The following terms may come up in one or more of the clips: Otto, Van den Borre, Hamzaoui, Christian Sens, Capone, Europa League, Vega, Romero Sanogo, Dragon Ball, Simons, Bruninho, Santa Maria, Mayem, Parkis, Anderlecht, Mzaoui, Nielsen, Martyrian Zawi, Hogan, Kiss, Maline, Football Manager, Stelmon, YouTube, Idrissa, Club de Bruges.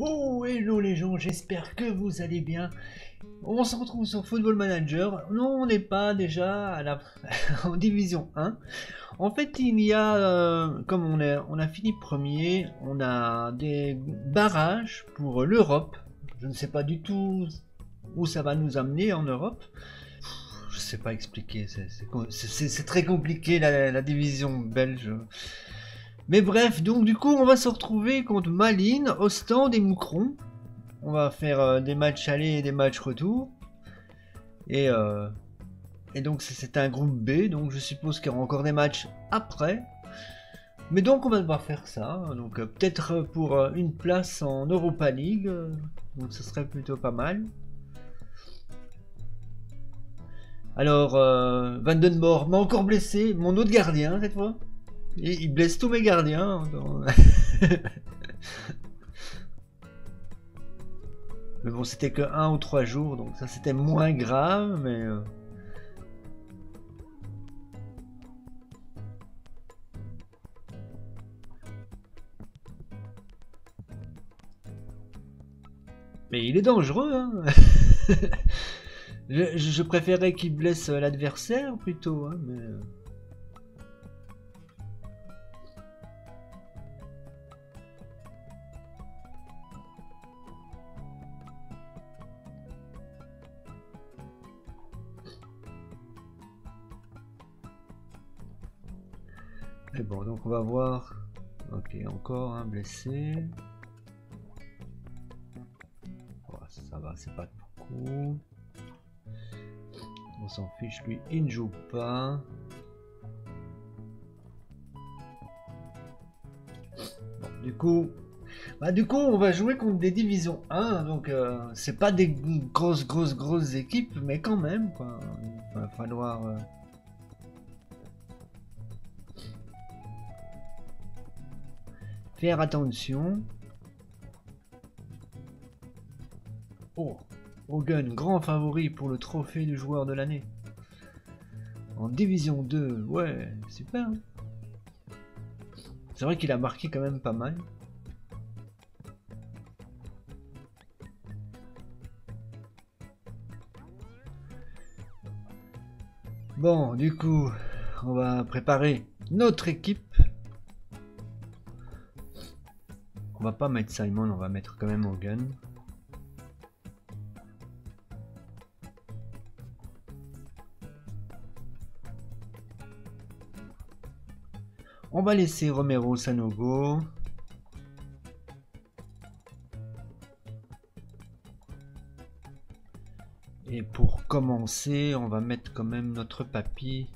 Oh hello les gens, j'espère que vous allez bien. On se retrouve sur Football Manager. Non, on n'est pas déjà à la... en division 1. En fait, il y a, comme on a fini premier, on a des barrages pour l'Europe. Je ne sais pas du tout où ça va nous amener en Europe. Je sais pas expliquer, c'est très compliqué la division belge. Mais bref, donc du coup on va se retrouver contre Maline, Ostend et Moucron. On va faire des matchs aller et des matchs retour. Et donc c'est un groupe B, donc je suppose qu'il y aura encore des matchs après. Mais donc on va devoir faire ça, donc peut-être pour une place en Europa League, donc ce serait plutôt pas mal. Alors Van den Borre m'a encore blessé, mon autre gardien cette fois. Il blesse tous mes gardiens. Dans... mais bon, c'était que 1 ou 3 jours, donc ça c'était moins grave, mais... Mais il est dangereux, hein. je préférais qu'il blesse l'adversaire plutôt, hein, mais... Et bon, donc on va voir. Ok, encore un blessé. Oh, ça va, c'est pas beaucoup. On s'en fiche, lui, il ne joue pas. Bon, du coup, on va jouer contre des divisions 1. Donc, c'est pas des grosses équipes, mais quand même, quoi. Il va falloir. Faire attention. Oh, Hogan, grand favori pour le trophée du joueur de l'année. En division 2, ouais, super. C'est vrai qu'il a marqué quand même pas mal. Bon, du coup, on va préparer notre équipe. On va pas mettre Simon, on va mettre quand même Hogan. On va laisser Romero Sanogo. Et pour commencer, on va mettre quand même notre papy.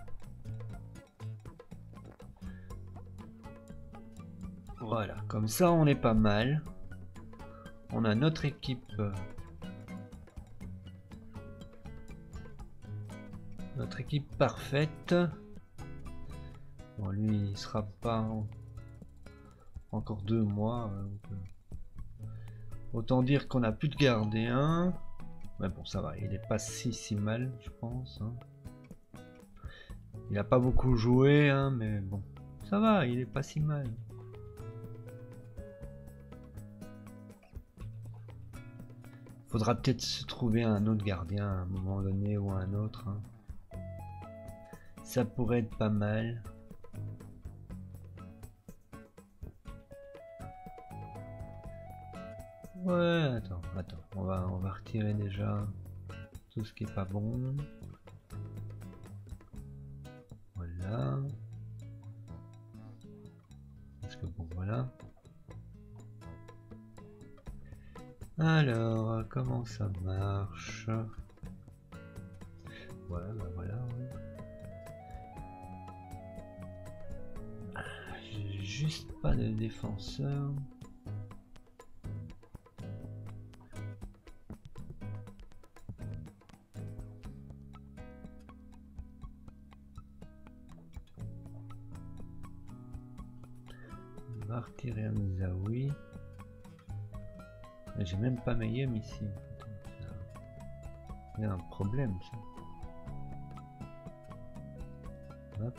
Voilà, comme ça on est pas mal. On a notre équipe. Notre équipe parfaite. Bon, lui il sera pas encore 2 mois. Autant dire qu'on a plus de gardien. Mais bon, ça va, il est pas si mal, je pense. Hein. Il a pas beaucoup joué, hein, mais bon, ça va, il est pas si mal. Faudra peut-être se trouver un autre gardien à un moment donné ou un autre. Hein. Ça pourrait être pas mal. Ouais, attends. On va retirer déjà tout ce qui est pas bon. Voilà. Parce que bon, voilà. Alors, comment ça marche? Voilà, ben voilà. Ouais. J'ai juste pas de défenseur. Martyrian Zawi. J'ai même pas Mayem ici. Il y a un problème ça. Hop.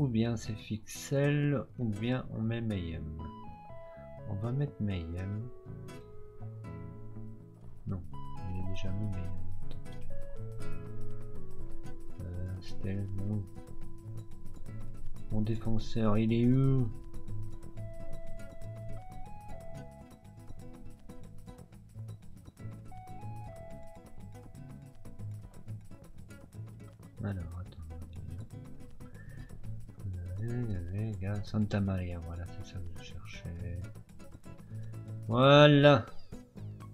ou bien c'est Fixel, ou bien on met Mayem. On va mettre Mayem. Non, j'ai déjà mis Mayem. Stelmon. Mon défenseur, il est où? Alors, attends. Vega, Santa Maria, voilà, c'est ça que je cherchais. Voilà.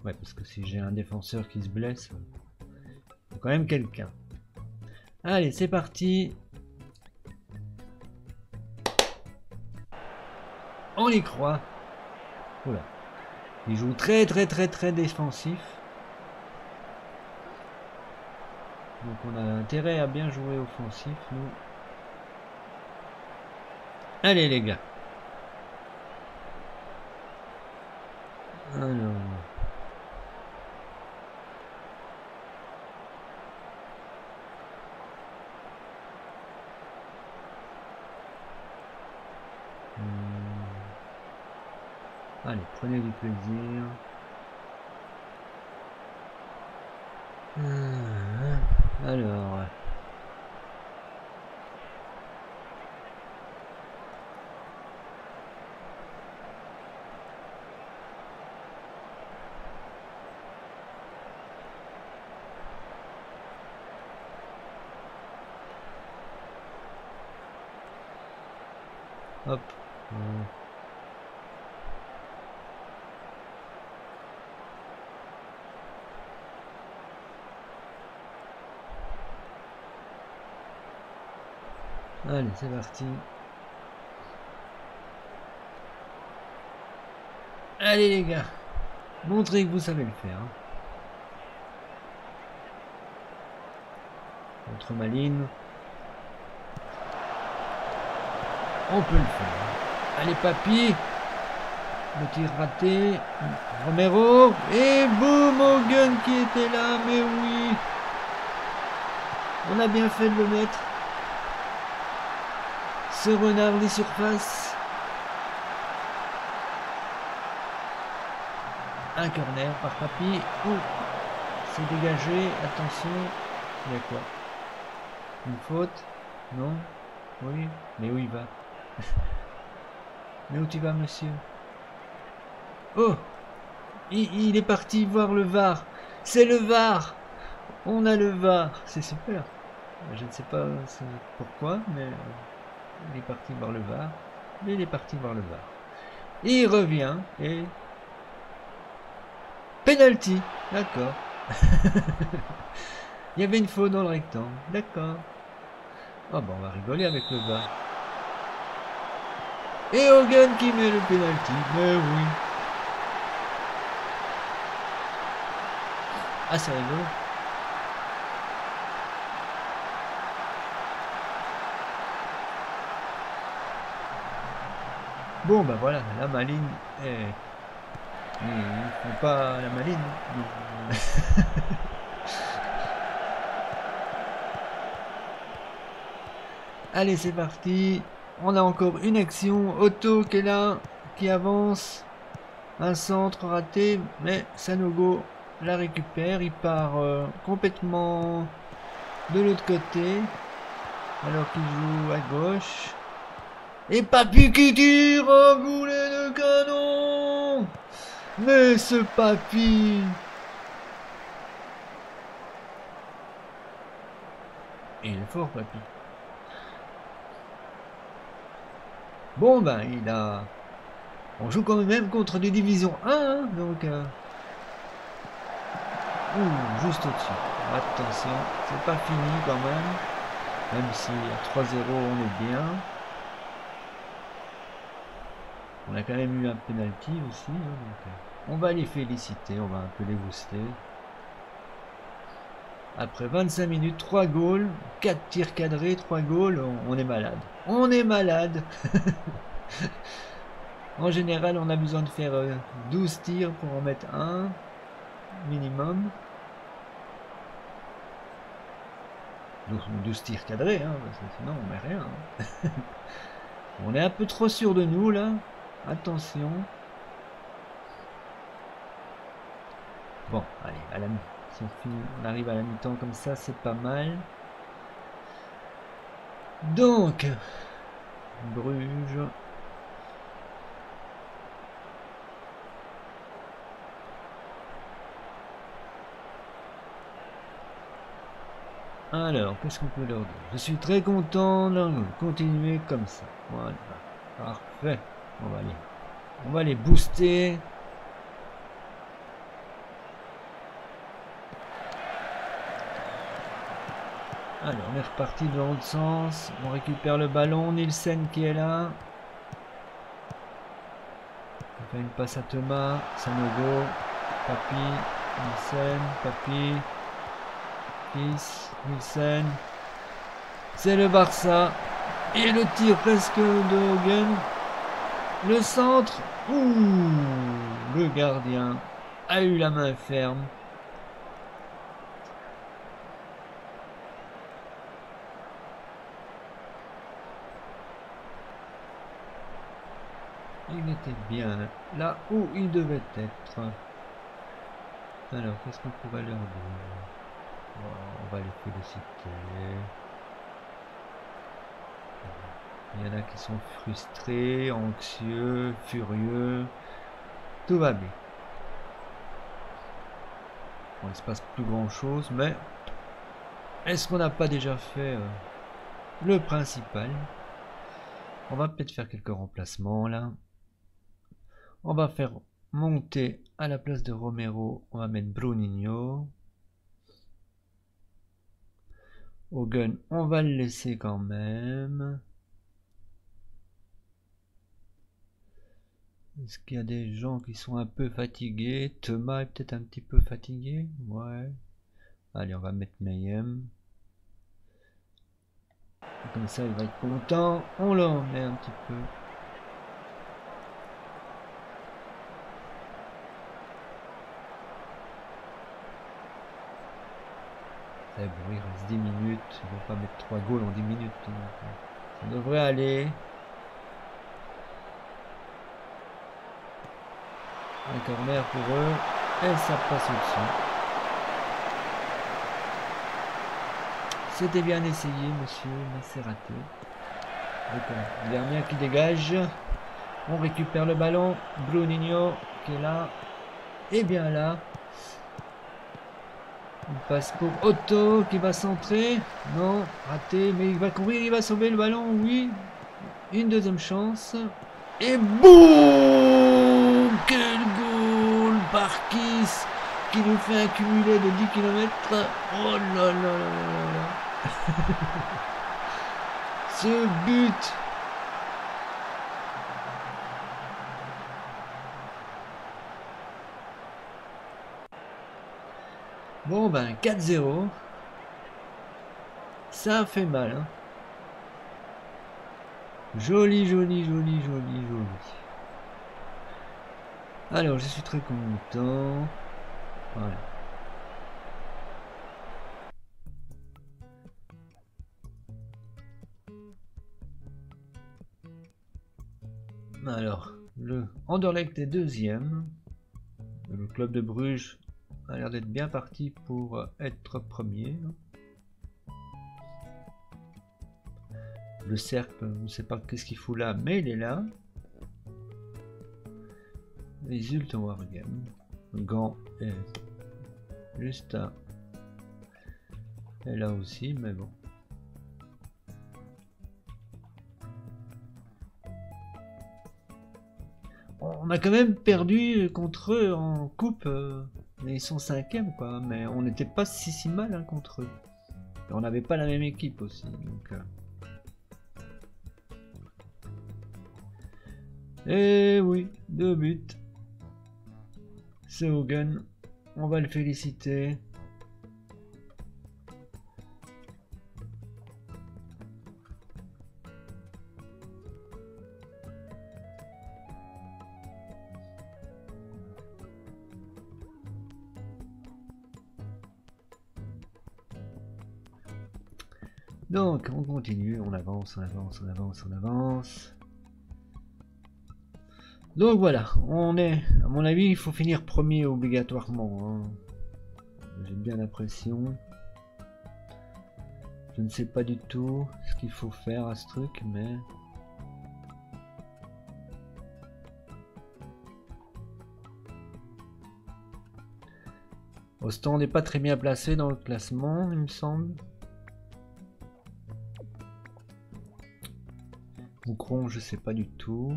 Ouais, parce que si j'ai un défenseur qui se blesse, il faut quand même quelqu'un. Allez, c'est parti. On y croit. Oula. Il joue très défensif. Donc on a intérêt à bien jouer offensif, nous. Allez les gars. Alors. Allez, prenez du plaisir. Alors... Hop. Allez, c'est parti. Allez les gars, montrez que vous savez le faire. Contre Maline. On peut le faire. Allez papy. Le tir raté. Romero. Et boum, Hogan qui était là, mais oui. On a bien fait de le mettre. Ce renard des surfaces. Un corner par papy. Oh, c'est dégagé. Attention. Il y a quoi? Une faute? Non? Oui? Mais où il va? Mais où tu vas, monsieur? Oh, il est parti voir le VAR. C'est le VAR. On a le VAR. C'est super. Je ne sais pas pourquoi, mais... il est parti voir le VAR. Il revient et... penalty. D'accord. Il y avait une faute dans le rectangle. D'accord. Oh ben on va rigoler avec le VAR. Et Hogan qui met le penalty. Mais oui. Ah c'est rigolo. Bon bah voilà, la Maline est... ils ne font pas la Maline. Allez c'est parti. On a encore une action. Otto qui est là, qui avance. Un centre raté, mais Sanogo la récupère. Il part complètement de l'autre côté. Alors qu'il joue à gauche. Et papy qui tire un boulet de canon. Mais ce papy, il est fort papy. Bon ben il a... on joue quand même contre des divisions 1 hein, donc... ouh, juste au-dessus. Attention, c'est pas fini quand même. Même si à 3-0 on est bien. On a quand même eu un penalty aussi, hein, donc on va les féliciter, on va un peu les booster. Après 25 minutes, 3 goals, 4 tirs cadrés, 3 goals, on est malade. On est malade. En général, on a besoin de faire 12 tirs pour en mettre un minimum. 12 tirs cadrés, hein, parce que sinon on met rien. Hein. On est un peu trop sûr de nous là. Attention. Bon, allez, à la mi-temps. Si on arrive à la mi-temps comme ça, c'est pas mal. Donc, Bruges. Alors, qu'est-ce qu'on peut leur dire? Je suis très content de continuer comme ça. Voilà, parfait. On va les booster. Alors, on est reparti dans l'autre sens. On récupère le ballon. Nielsen qui est là. On fait une passe à Thomas. Sanogo. Papi. Nielsen. Papi. Kiss. Nielsen. C'est le Barça. Et le tir presque de Hogan. Le centre. Ouh, le gardien a eu la main ferme. Il était bien là où il devait être. Alors, qu'est-ce qu'on pourrait leur dire? On va les féliciter. Il y en a qui sont frustrés, anxieux, furieux. Tout va bien. Bon, il ne se passe plus grand-chose, mais est-ce qu'on n'a pas déjà fait le principal? On va peut-être faire quelques remplacements là. On va faire monter à la place de Romero, on va mettre Bruninho. Hogan, on va le laisser quand même. Est-ce qu'il y a des gens qui sont un peu fatigués? Thomas est peut-être un petit peu fatigué. Ouais. Allez, on va mettre Mayem. Comme ça, il va être content. On l'en met un petit peu. Ça va, il reste 10 minutes. Ils vont pas mettre 3 goals en 10 minutes. Ça devrait aller. Un corner pour eux. Et ça passe au-dessus. C'était bien essayé, monsieur, mais c'est raté. Donc, dernier qui dégage. On récupère le ballon. Bruninho qui est là. Et bien là. Une passe pour Otto qui va centrer. Non, raté, mais il va courir, il va sauver le ballon, oui. Une deuxième chance. Et boum! Quel goal! Parkis qui nous fait accumuler de 10 km. Oh là là là là là. Ce but! Bon ben 4-0, ça fait mal. Hein. Joli, joli, joli, joli, joli. Alors je suis très content. Voilà. Alors le Anderlecht est deuxième. Le club de Bruges a l'air d'être bien parti pour être premier. Le cercle, on ne sait pas qu'est-ce qu'il fout là, mais il est là. Les Ultra Wargames. Gant est juste à... Et là aussi, mais bon. On a quand même perdu contre eux en coupe. Mais ils sont 5e quoi, mais on n'était pas si mal hein, contre eux. Et on n'avait pas la même équipe aussi. Donc, Et oui, 2 buts. C'est Hogan, on va le féliciter. Donc, on continue, on avance, on avance, on avance, on avance. Donc voilà, on est, à mon avis, il faut finir premier obligatoirement. Hein. J'ai bien l'impression. Je ne sais pas du tout ce qu'il faut faire à ce truc, mais... Ostend n'est pas très bien placé dans le classement, il me semble. Moucron, je sais pas du tout.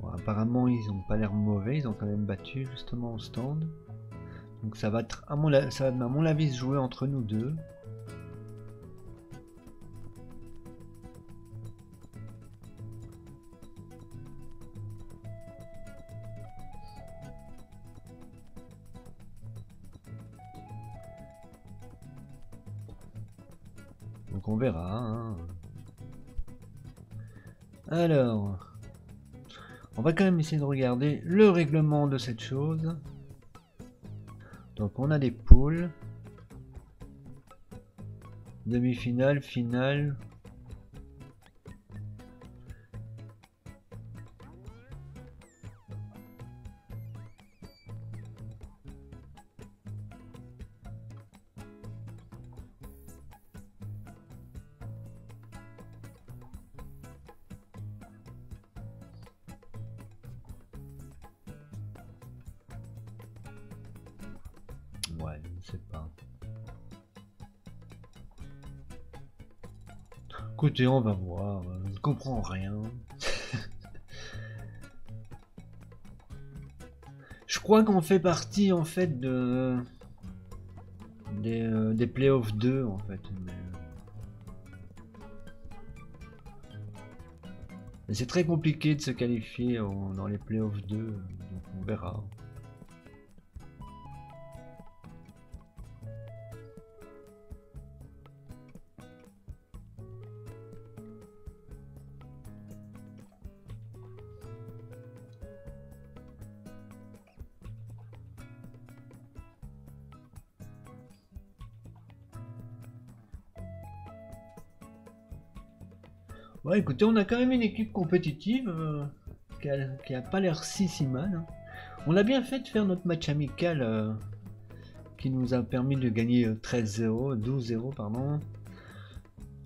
Bon, apparemment, ils n'ont pas l'air mauvais, ils ont quand même battu justement Ostend. Donc ça va, ça va à mon avis se jouer entre nous deux. Donc on verra. Hein. Alors, on va quand même essayer de regarder le règlement de cette chose. Donc on a des poules, demi-finale, finale. Ouais, je ne sais pas. Écoutez, on va voir. Je ne comprends rien. Je crois qu'on fait partie en fait de des playoffs 2 en fait. Mais c'est très compliqué de se qualifier dans les playoffs 2, donc on verra. Ouais, écoutez, on a quand même une équipe compétitive qui a pas l'air si mal. Hein. On a bien fait de faire notre match amical qui nous a permis de gagner 13-0, 12-0 pardon.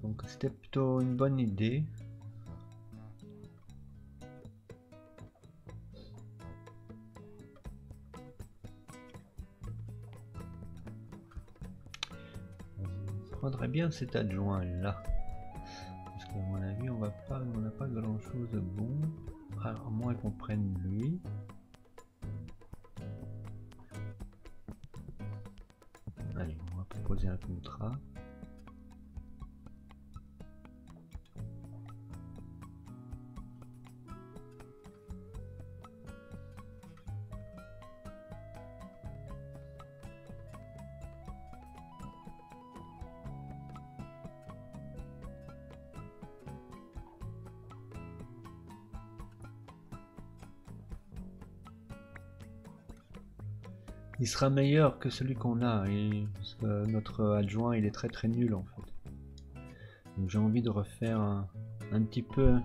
Donc c'était plutôt une bonne idée. On prendrait bien cet adjoint là. À mon avis, on n'a pas grand chose de bon, à moins qu'on prenne lui. Allez, on va proposer un contrat. Il sera meilleur que celui qu'on a, parce que notre adjoint il est très nul en fait. Donc j'ai envie de refaire un petit peu.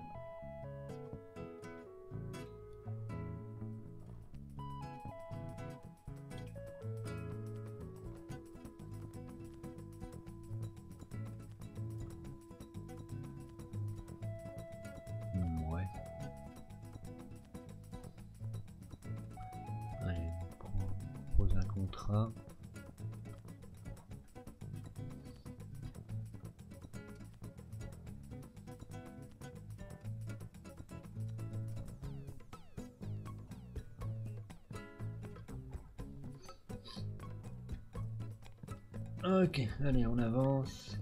Ok, allez, on avance.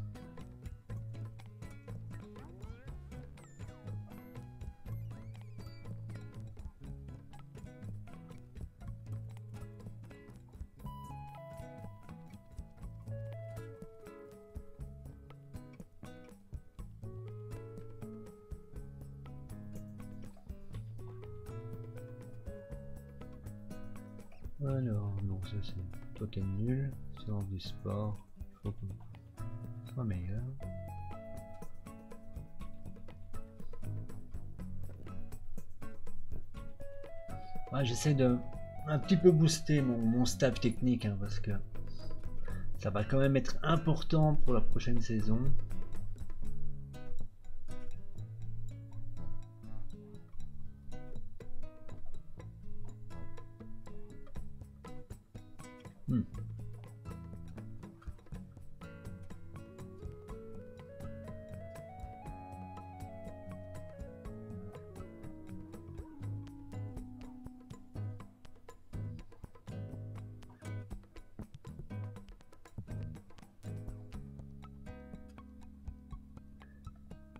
Alors, non, ça c'est... Toi t'es nul, séance du sport, faut que... Romero. Ouais, j'essaie de un petit peu booster mon stab technique hein, parce que ça va quand même être important pour la prochaine saison.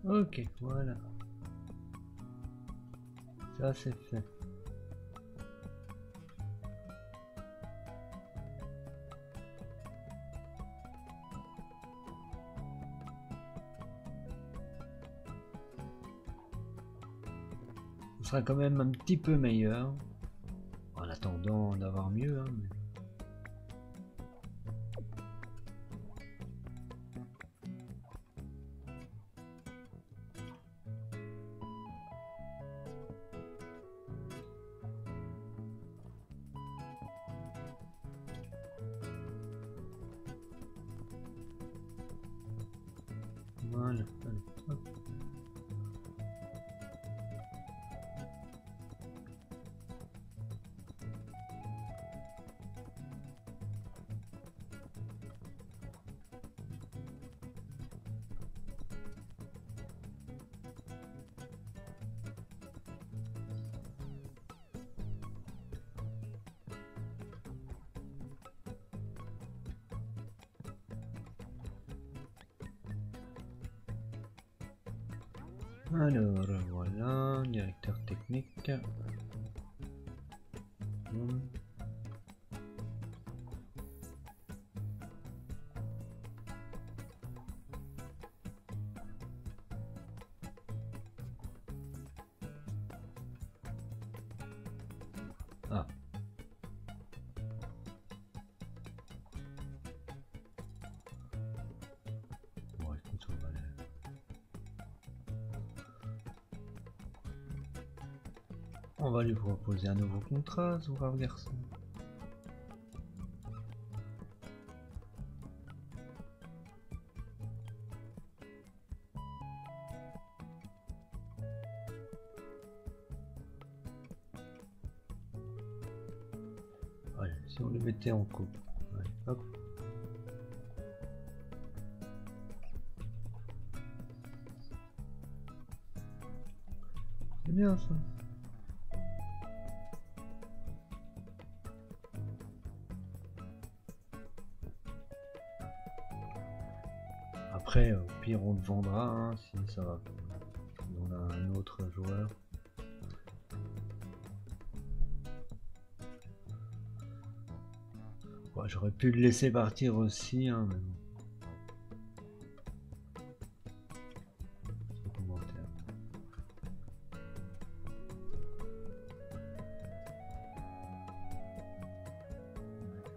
Ok, voilà. Ça c'est fait. Ce sera quand même un petit peu meilleur. En attendant d'avoir mieux. Hein, mais... Alors voilà, directeur technique. On va lui proposer un nouveau contrat, ce brave garçon. Voilà, si on le mettait en coupe. Allez, hop. C'est bien ça. Après, au pire, on le vendra hein, si ça va. On a un autre joueur. Ouais, j'aurais pu le laisser partir aussi, hein, mais bon.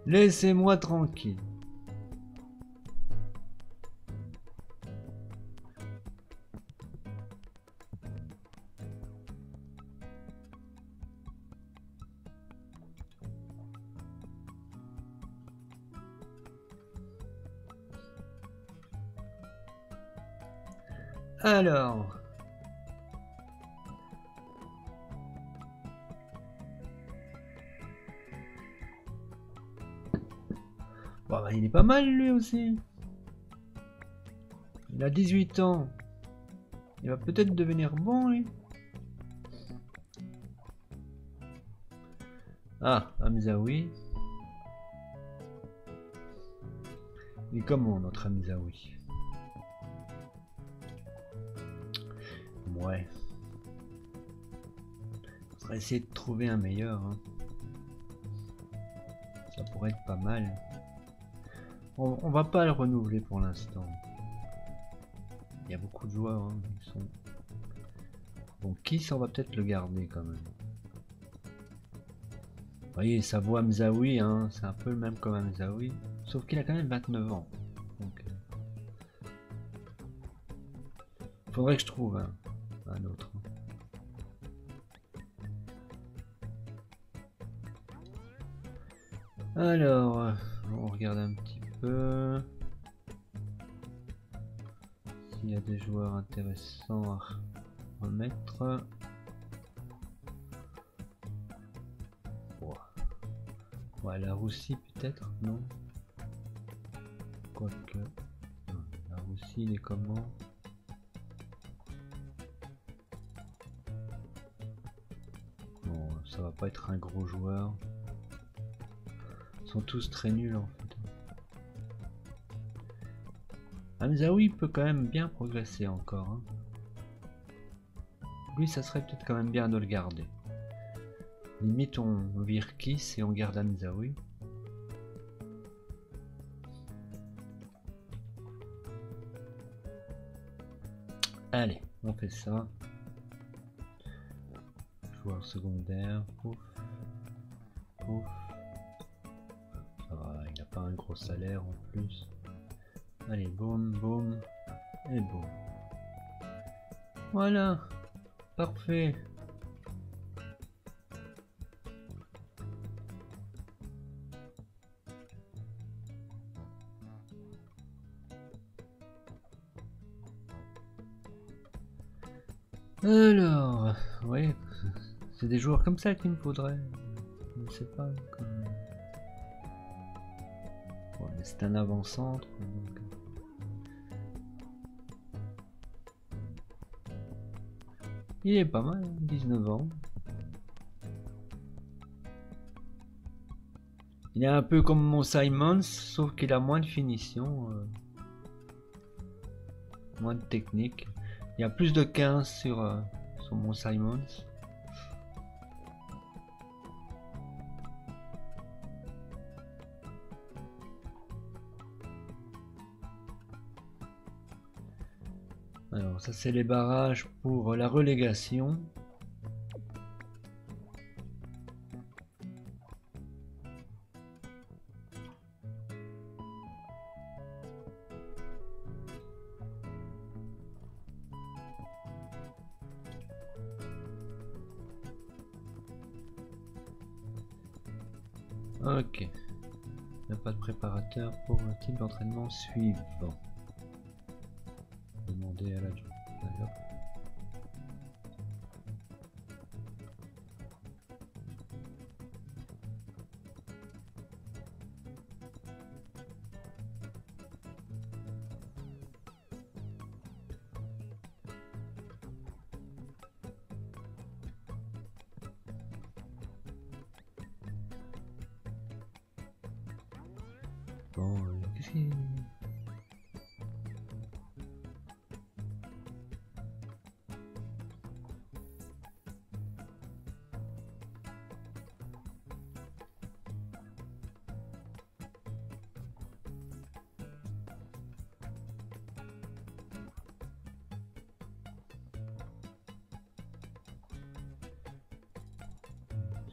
Laissez-moi tranquille. Alors, bon, bah, il est pas mal lui aussi. Il a 18 ans. Il va peut-être devenir bon lui. Ah, Hamzaoui. Il est comment notre Hamzaoui? Ouais. On va essayer de trouver un meilleur. Hein. Ça pourrait être pas mal. On va pas le renouveler pour l'instant. Il y a beaucoup de joueurs. Hein, qui sont... Bon, Kiss, on va peut-être le garder quand même. Vous voyez, ça voit Mzaoui. Hein, c'est un peu le même comme Mzaoui. Sauf qu'il a quand même 29 ans. Donc, Faudrait que je trouve un autre. Alors, on regarde un petit peu s'il y a des joueurs intéressants à remettre. Ouais, la Russie peut-être, non? Quoique. La Russie, il est comment? Bon, ça va pas être un gros joueur. Ils sont tous très nuls en fait. Hamzaoui peut quand même bien progresser encore. Hein. Lui, ça serait peut-être quand même bien de le garder. Limite, on vire Kiss et on garde Mzaoui. Allez, on fait ça. Joueur secondaire. Pouf. Pouf. Ça va, il n'a pas un gros salaire en plus. Allez, boum, boum. Et boum. Voilà. Parfait. Alors, ouais, c'est des joueurs comme ça qu'il me faudrait. Je ne sais pas. Comme... Bon, c'est un avant-centre. Donc... Il est pas mal, 19 ans. Il est un peu comme mon Simons, sauf qu'il a moins de finition, moins de technique. Il y a plus de 15 sur mon Simons. Alors ça c'est les barrages pour la relégation. Ok, il n'y a pas de préparateur pour le type d'entraînement suivant. Demandez à l'adjoint. Bon, qu'est-ce qu'il...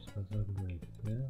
C'est pas ça que vous allez faire.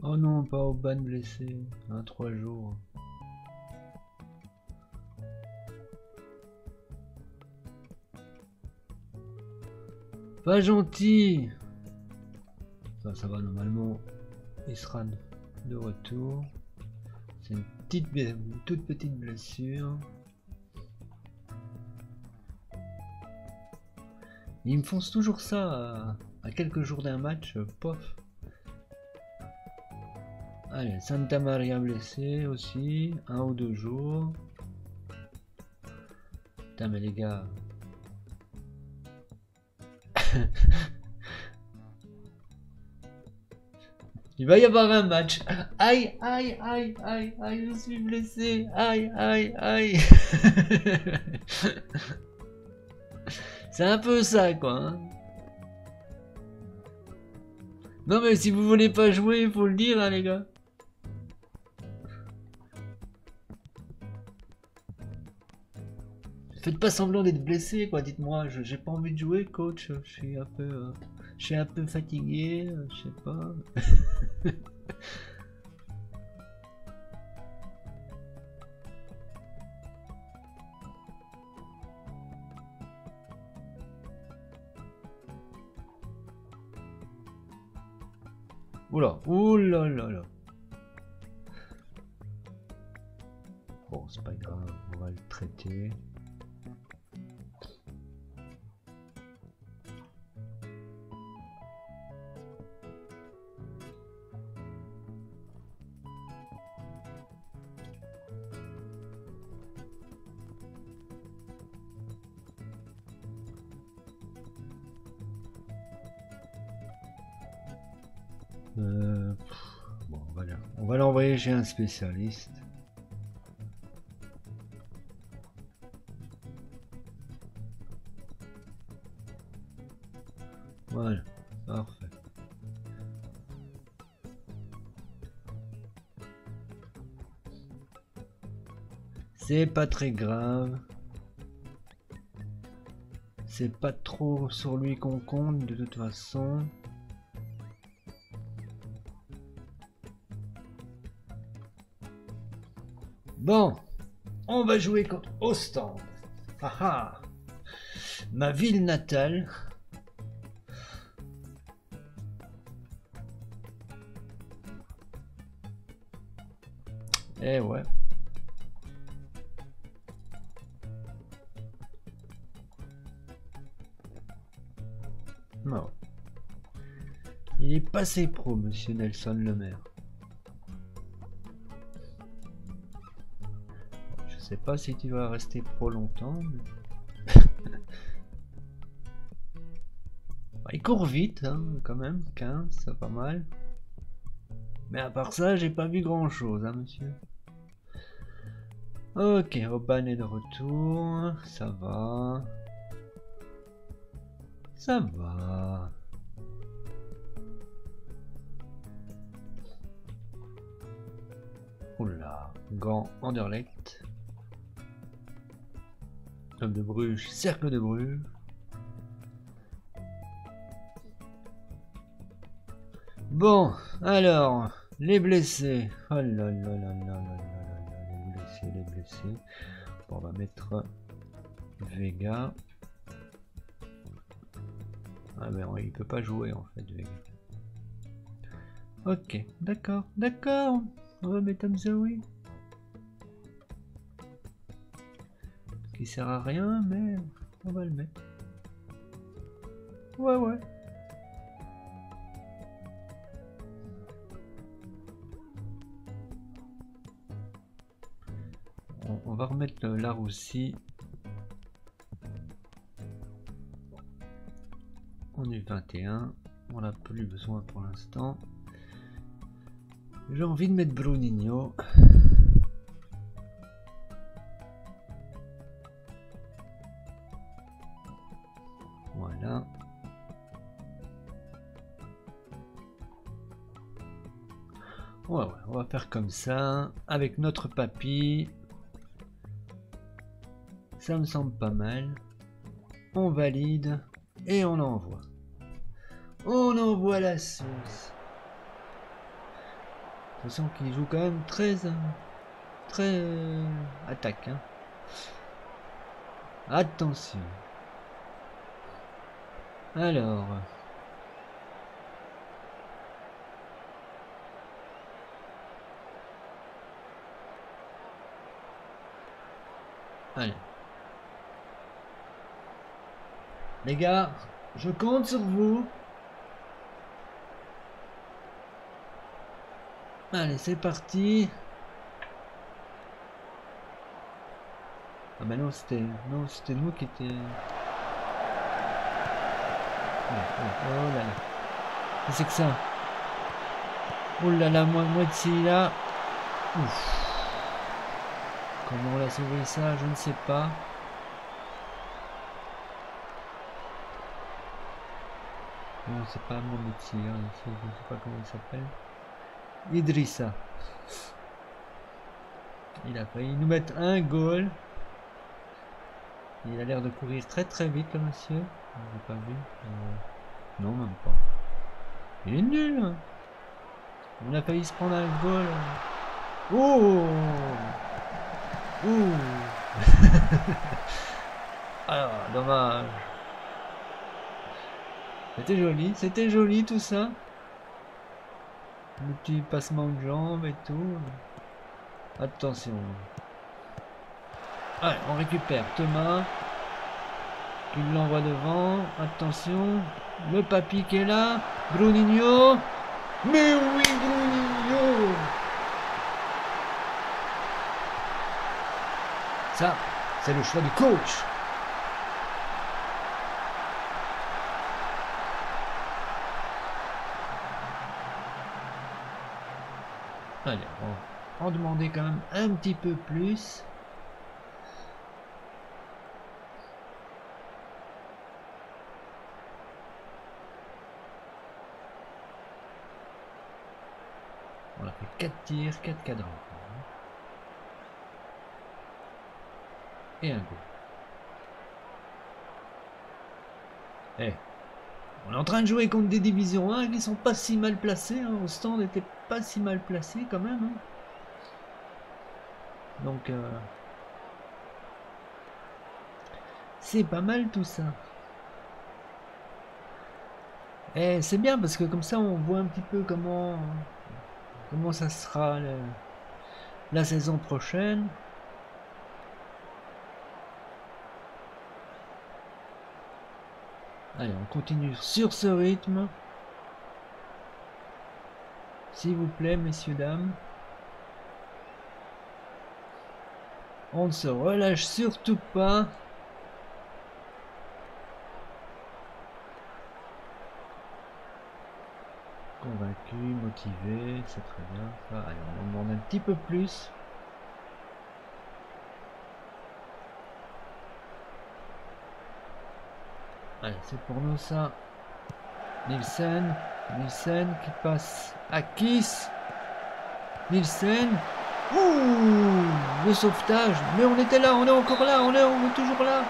Oh non, pas au ban blessé, 3 jours. Pas gentil. Ça va, normalement, il sera de retour. C'est une toute petite blessure. Ils me foncent toujours ça à quelques jours d'un match, pof. Allez, Santa Maria blessé aussi, 1 ou 2 jours. Putain mais les gars. Il va y avoir un match. Aïe, aïe, aïe, aïe, aïe, je suis blessé. Aïe, aïe, aïe. C'est un peu ça, quoi. Hein. Non, mais si vous voulez pas jouer, il faut le dire, hein, les gars. Faites pas semblant d'être blessé, quoi. Dites-moi, j'ai pas envie de jouer, coach. Je suis un peu, fatigué. Je sais pas. Oula, oula, là, là. Bon, c'est pas grave, on va le traiter. Bon, voilà. On va l'envoyer chez un spécialiste. Voilà, parfait. C'est pas très grave. C'est pas trop sur lui qu'on compte de toute façon. Bon, on va jouer contre Ostend. Haha, ma ville natale. Eh ouais. Non. Il est passé pro, monsieur Nelson le maire. Je sais pas si tu vas rester trop longtemps. Mais... Il court vite, hein, quand même. 15, c'est pas mal. Mais à part ça, j'ai pas vu grand chose, hein, monsieur. Ok, Oban est de retour. Ça va. Ça va. Oula, Gant, Anderlecht. Club de Bruges, Cercle de Bruges. Bon, alors, les blessés. Oh là là là là là là là, les blessés, les blessés. Bon, on va mettre Vega. Ah mais il peut pas jouer en fait, Vega. Ok, d'accord, d'accord. On va mettre Mzaoui. Qui sert à rien, mais on va le mettre. Ouais, ouais. On va remettre la Russie. On est 21. On n'a plus besoin pour l'instant. J'ai envie de mettre Bruninho. Ouais, ouais, on va faire comme ça, avec notre papy, ça me semble pas mal, on valide, et on envoie la sauce, de toute façon qu'il joue quand même très attaque, hein. Attention, alors... Allez. Les gars, je compte sur vous. Allez, c'est parti. Ah ben non, c'était nous qui étions... Oh là là. Qu'est-ce que c'est que ça? Oh là là, Mohamed Silla. Ouf. Comment on l'a sauvé ça, je ne sais pas. Non, c'est pas Mohamed Silla, je ne sais pas comment il s'appelle. Idrissa. Il a failli nous mettre un goal. Il a l'air de courir très très vite le monsieur. Je n'ai pas vu. Non, même pas. Il est nul. Hein. On a failli se prendre un goal. Oh, ouh. Alors, dommage. C'était joli tout ça. Le petit passement de jambes et tout. Attention. Allez, on récupère Thomas. Qui l'envoie devant. Attention. Le papy qui est là. Bruninho. Mais oui, Bruninho. Ça, c'est le choix du coach. Allez, on va en demander quand même un petit peu plus. On a fait 4 tirs, 4 cadres. Et un coup. Eh, on est en train de jouer contre des divisions 1 qui sont pas si mal placés. Hein. Ostend n'était pas si mal placé quand même. Hein. Donc, c'est pas mal tout ça. Et c'est bien parce que comme ça on voit un petit peu comment ça sera la saison prochaine. Allez, on continue sur ce rythme. S'il vous plaît, messieurs, dames. On ne se relâche surtout pas. Convaincu, motivé, c'est très bien. Ah, allez, on en demande un petit peu plus. Allez, c'est pour nous ça. Nielsen. Nielsen qui passe à Kiss. Nielsen. Ouh, le sauvetage. Mais on était là, on est encore là, on est toujours là.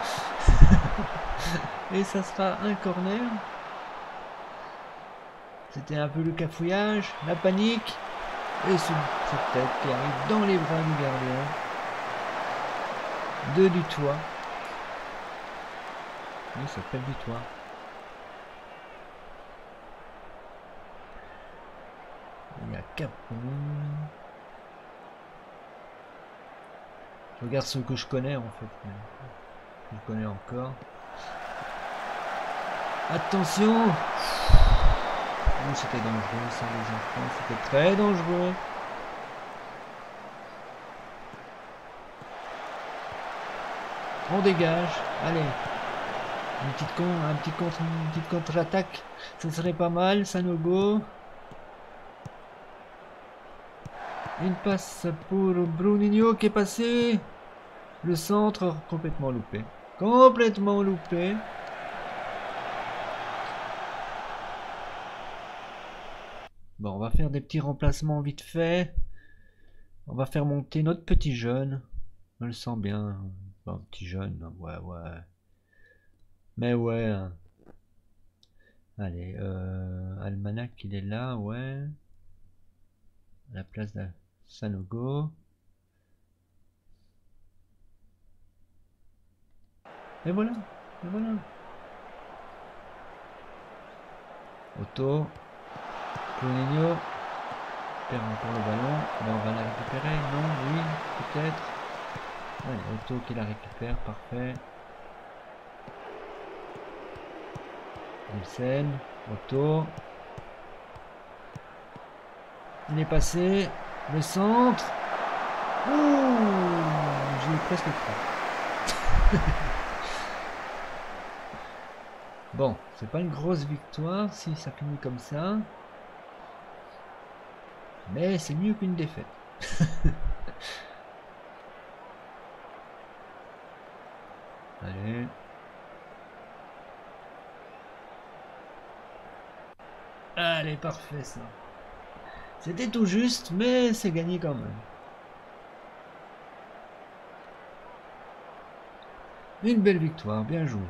Et ça sera un corner. C'était un peu le cafouillage, la panique. Et cette tête qui arrive dans les bras du gardien. Deux du toit. Oui, ça s'appelle du toit. Il y a Capone. Je regarde ceux que je connais en fait. Je connais encore. Attention. Oh, c'était dangereux ça les enfants. C'était très dangereux. On dégage. Allez. Une petite contre-attaque, ce serait pas mal. Sanogo. Une passe pour Bruninho qui est passé. Le centre complètement loupé. Complètement loupé. Bon, on va faire des petits remplacements vite fait. On va faire monter notre petit jeune. On le sent bien. Enfin, petit jeune, ouais. Mais ouais. Allez, Almanach, il est là, ouais. À la place de Sanogo. Et voilà, Otto. Conello. Perd encore le ballon. Là, on va la récupérer. Non, oui, peut-être. Ouais, Otto qui la récupère, parfait. Nielsen, Otto. Il est passé. Le centre. Ouh, j'ai eu presque froid. Bon, c'est pas une grosse victoire si ça finit comme ça. Mais c'est mieux qu'une défaite. Allez. Allez, parfait ça. C'était tout juste, mais c'est gagné quand même. Une belle victoire, bien joué.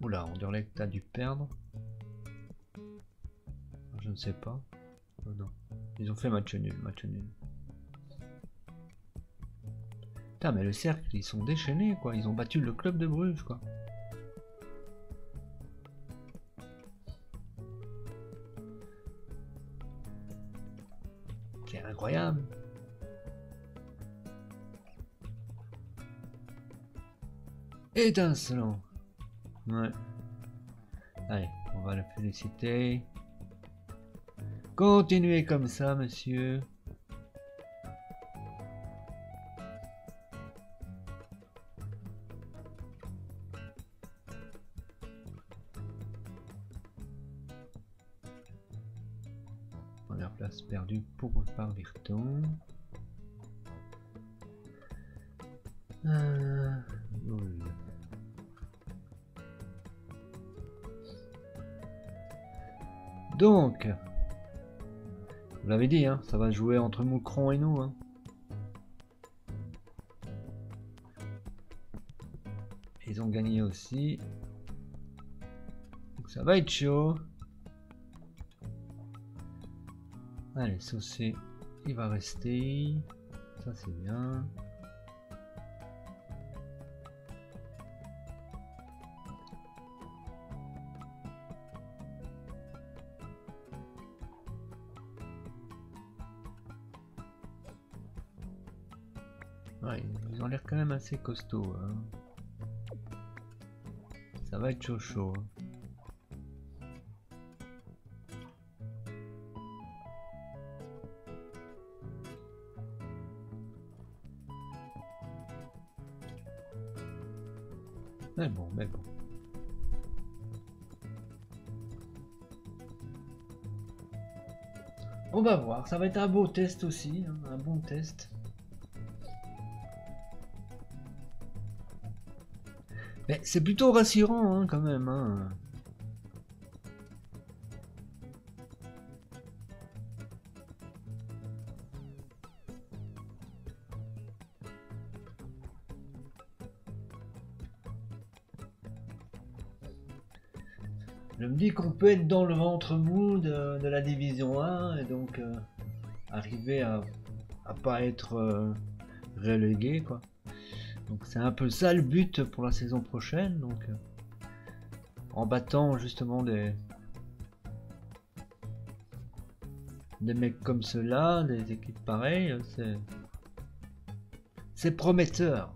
Oula, Anderlecht a dû perdre. Je ne sais pas. Oh non. Ils ont fait match nul, match nul. Putain, mais le cercle, ils sont déchaînés, quoi. Ils ont battu le club de Bruges, quoi. C'est incroyable. Étincelant. Ouais. Allez, on va le féliciter. Continuez comme ça, monsieur. Première place perdue pour par Virton. Oui. Donc, vous l'avez dit, hein, ça va jouer entre Moucron et nous. Hein. Ils ont gagné aussi. Donc ça va être chaud. Allez, Saucé, il va rester. Ça c'est bien. C'est costaud, hein. Ça va être chaud chaud, hein. Mais bon, mais bon, on va voir, ça va être un beau test aussi, hein, un bon test. C'est plutôt rassurant, hein, quand même. Hein. Je me dis qu'on peut être dans le ventre mou de la division 1 et donc arriver à pas être relégué, quoi. Donc c'est un peu ça le but pour la saison prochaine, donc en battant justement des mecs comme ceux-là, des équipes pareilles, c'est prometteur.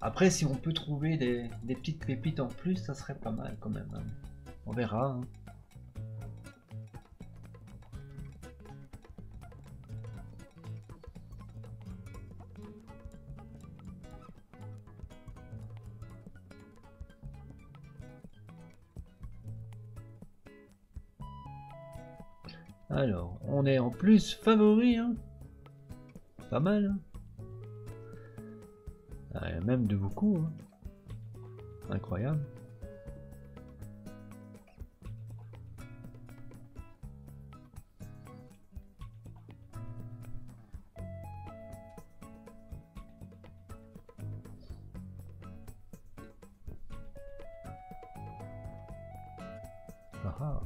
Après si on peut trouver des petites pépites en plus, ça serait pas mal quand même, hein. On verra, hein. Alors, on est en plus favori, hein. Pas mal, hein. Ah, même de beaucoup, hein. Incroyable. Ah.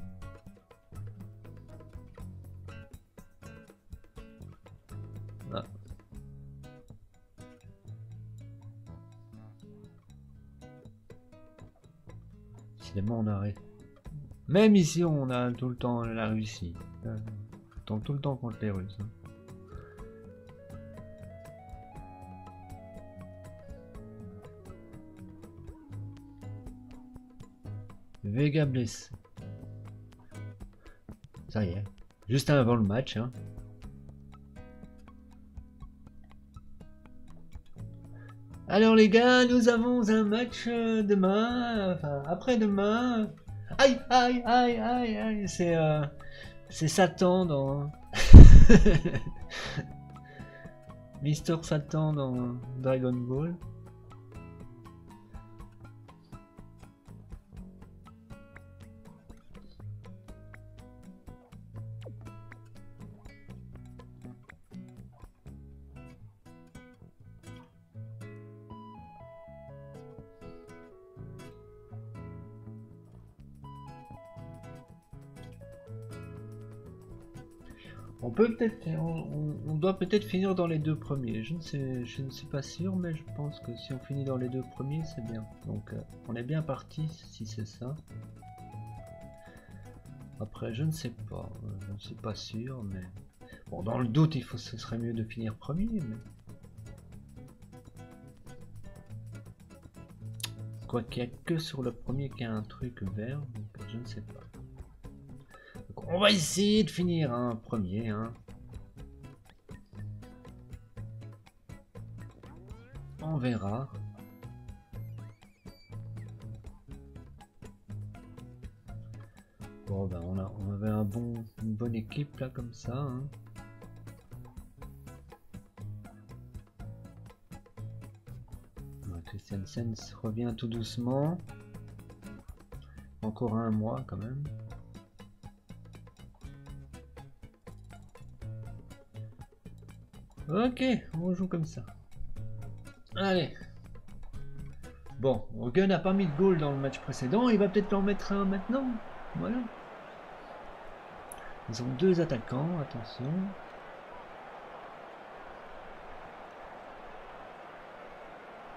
On arrête. Même ici, on a tout le temps la Russie. On tombe tout le temps contre les Russes. Hein. Vega blessé. Ça y est. Juste avant le match. Hein. Alors les gars, nous avons un match demain, enfin après-demain. Aïe, aïe, aïe, aïe, aïe, c'est Satan dans... Mister Satan dans Dragon Ball. On peut peut-être, on doit peut-être finir dans les deux premiers. Je ne suis pas sûr, mais je pense que si on finit dans les deux premiers, c'est bien. Donc on est bien parti si c'est ça. Après, je ne sais pas, je ne suis pas sûr, mais bon, dans le doute, il faut, ce serait mieux de finir premier. Mais... quoi qu'il n'y a que sur le premier qu'il y a un truc vert, donc je ne sais pas. On va essayer de finir un premier, hein. On verra. Bon ben on avait une bonne équipe là comme ça, hein. Christian Sens revient tout doucement. Encore un mois quand même. Ok, on joue comme ça. Allez. Bon, Hogan n'a pas mis de goal dans le match précédent. Il va peut-être en mettre un maintenant. Voilà. Ils ont deux attaquants, attention.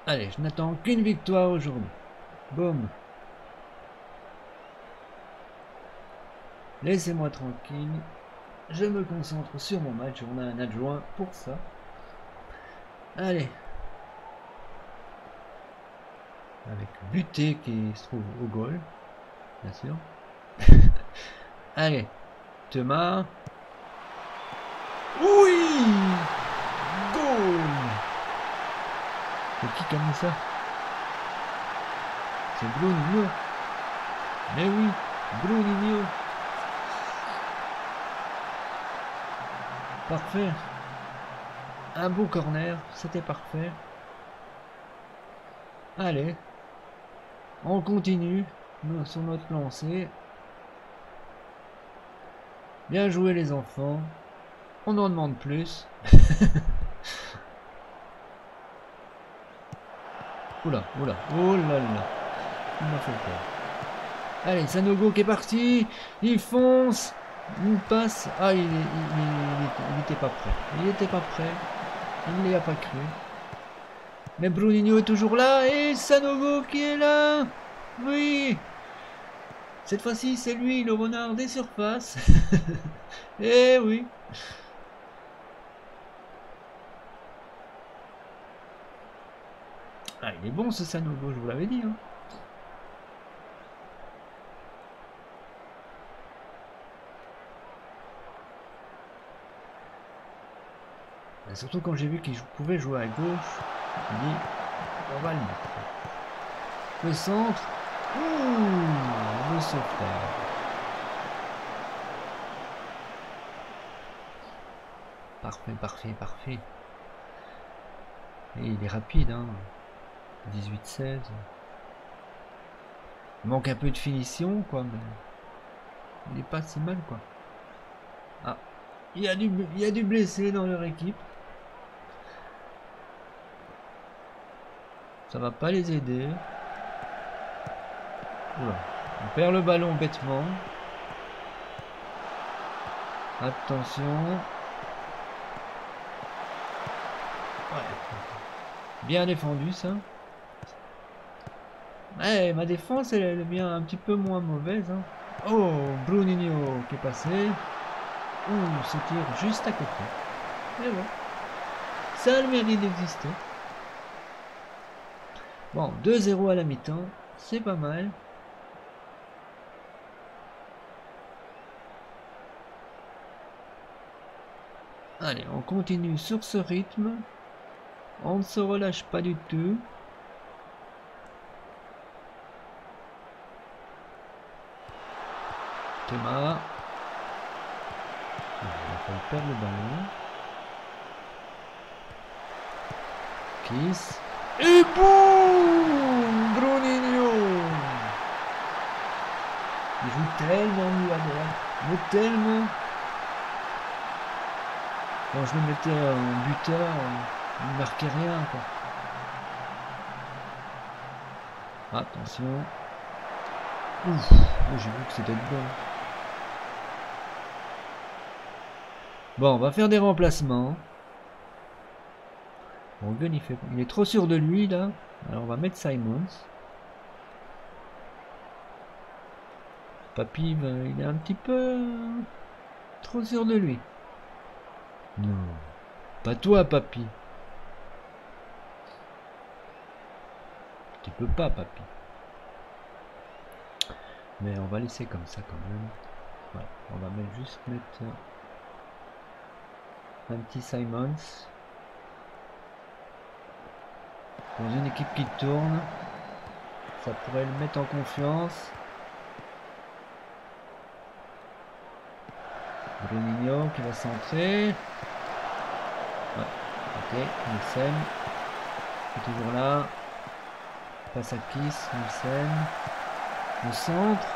Allez, je n'attends qu'une victoire aujourd'hui. Boum. Laissez-moi tranquille. Je me concentre sur mon match, on a un adjoint pour ça. Allez. Avec Buté qui se trouve au goal, bien sûr. Allez, Thomas. Oui, goal. C'est qui a mis ça? C'est Bruninho. Mais oui, Bruninho. Parfait, un beau corner, c'était parfait. Allez, on continue sur notre lancée. Bien joué les enfants, on en demande plus. Oula, oula, oh là là, il m'a fait peur. Allez, Sanogo qui est parti, il fonce. Une passe, ah il n'était pas prêt, il n'y a pas cru. Mais Bruninho est toujours là et Sanogo qui est là, oui. Cette fois-ci c'est lui le renard des surfaces, et oui. Ah il est bon ce Sanogo, je vous l'avais dit. Hein. Et surtout quand j'ai vu qu'il pouvait jouer à gauche, je me dis, on va le mettre. Le centre, ouh, le sauvetage. Parfait, parfait, parfait. Et il est rapide, hein. 18-16. Il manque un peu de finition, quoi, mais il n'est pas si mal, quoi. Ah, il y a du blessé dans leur équipe. Ça va pas les aider. Oula. On perd le ballon bêtement. Attention. Ouais. Bien défendu ça. Ouais, ma défense elle est bien un petit peu moins mauvaise. Hein. Oh, Bruninho qui est passé. Ouh, ce tir juste à côté. Mais bon. Ça a le mérite d'exister. Bon, 2-0 à la mi-temps, c'est pas mal. Allez, on continue sur ce rythme. On ne se relâche pas du tout. Thomas. Il va perdre le ballon. Kiss. Et boum, Bruninho. Il joue tellement mieux à droite. Il joue tellement. Quand je me mettais en buteur, il ne marquait rien, quoi. Attention. Ouf, oh, j'ai vu que c'était dedans. Bon, on va faire des remplacements. Hogan, il est trop sûr de lui, là. Alors, on va mettre Simons. Papy, ben, il est un petit peu trop sûr de lui. Non. Pas toi, papy. Tu peux pas, papy. Mais on va laisser comme ça, quand même. Voilà. On va même juste mettre... un petit Simons. Dans une équipe qui tourne, ça pourrait le mettre en confiance. Bruninho qui va centrer. Ouais, ok, Nielsen. Est toujours là. Passe à Kiss, Nielsen. Le centre.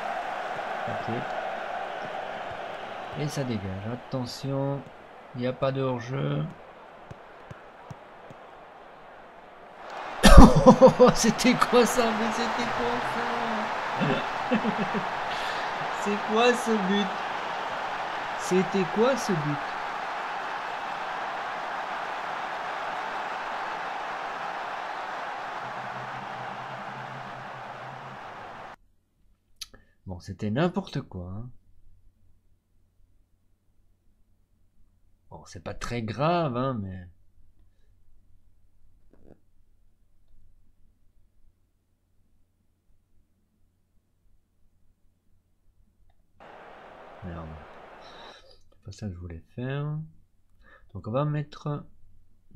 Ok. Et ça dégage. Attention. Il n'y a pas de hors-jeu. C'était quoi ça? Mais c'était quoi ça? C'est quoi ce but? C'était quoi ce but? Bon, c'était n'importe quoi. Hein. C'est pas très grave, hein, mais... Merde. C'est pas ça que je voulais faire. Donc on va mettre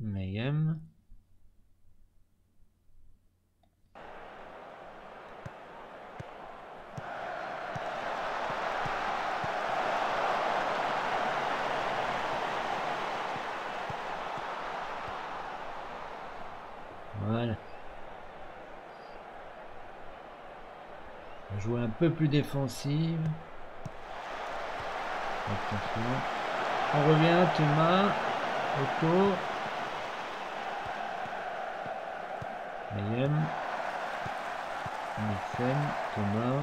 Mayem. Jouer un peu plus défensive. Attention. On revient, Thomas. Otto. Mayem. Nielsen. Thomas.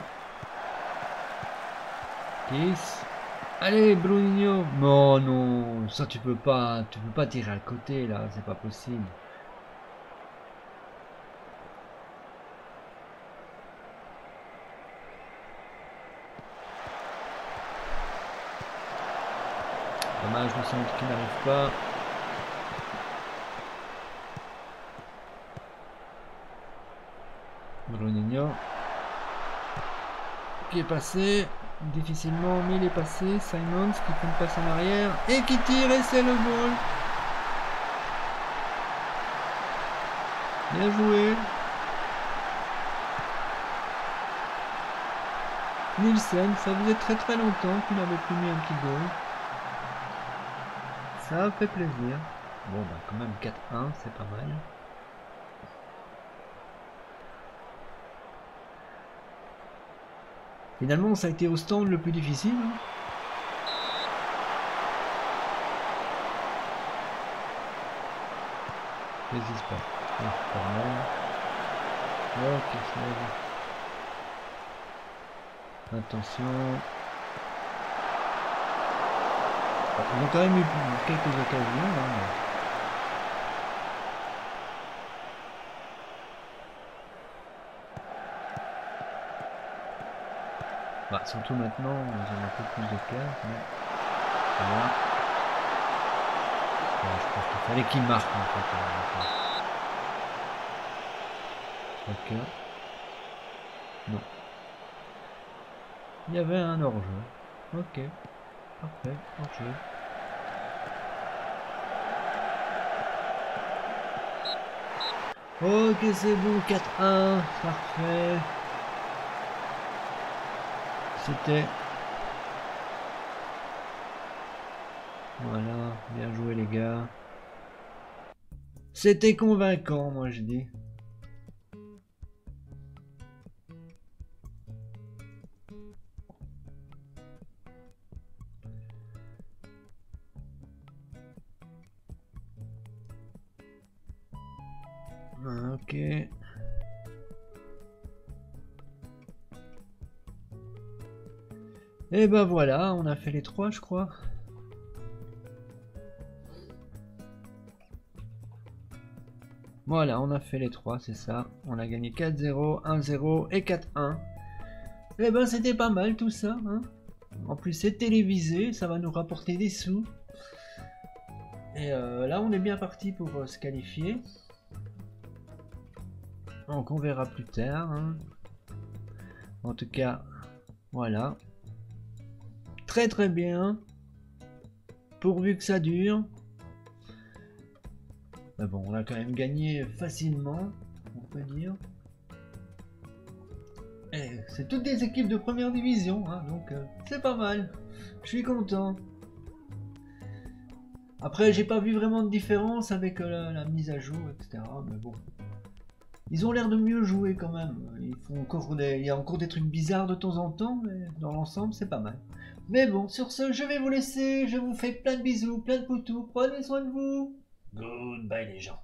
Kiss. Allez, Bruninho. Non, non. Ça, tu peux pas tirer à côté, là. C'est pas possible. Dommage, le centre qui n'arrive pas. Bruninho. Qui est passé. Difficilement, mais il est passé. Simons qui fait une passe en arrière. Et qui tire, et c'est le goal. Bien joué. Nielsen, ça faisait très longtemps qu'il n'avait plus mis un petit goal. Ça fait plaisir. Bon, bah, quand même 4-1, c'est pas mal. Finalement, ça a été Ostend le plus difficile. N'hésite pas. Oh, attention. Ils ont quand même eu quelques occasions. Hein. Bah, surtout maintenant, ils ont un peu plus de cartes. Mais... voilà. Ouais, je pense qu'il fallait qu'ils marquent en fait. Ok. Non. Il y avait un hors-jeu. Ok. Parfait, ok. Ok, c'est bon, 4-1, parfait. C'était... Voilà, bien joué les gars. C'était convaincant, moi je dis. Ok. Et ben voilà, on a fait les trois, je crois. Voilà, on a fait les trois, c'est ça. On a gagné 4-0, 1-0 et 4-1. Et ben c'était pas mal tout ça, hein. En plus c'est télévisé, ça va nous rapporter des sous. Et là on est bien parti pour se qualifier. Donc on verra plus tard, hein. En tout cas, voilà. Très très bien. Pourvu que ça dure. Mais bon, on a quand même gagné facilement, on peut dire. Et c'est toutes des équipes de première division, hein, donc c'est pas mal. Je suis content. Après, j'ai pas vu vraiment de différence avec la mise à jour, etc. Mais bon. Ils ont l'air de mieux jouer quand même. Ils font encore il y a encore des trucs bizarres de temps en temps, mais dans l'ensemble, c'est pas mal. Mais bon, sur ce, je vais vous laisser. Je vous fais plein de bisous, plein de poutous. Prenez soin de vous. Goodbye les gens.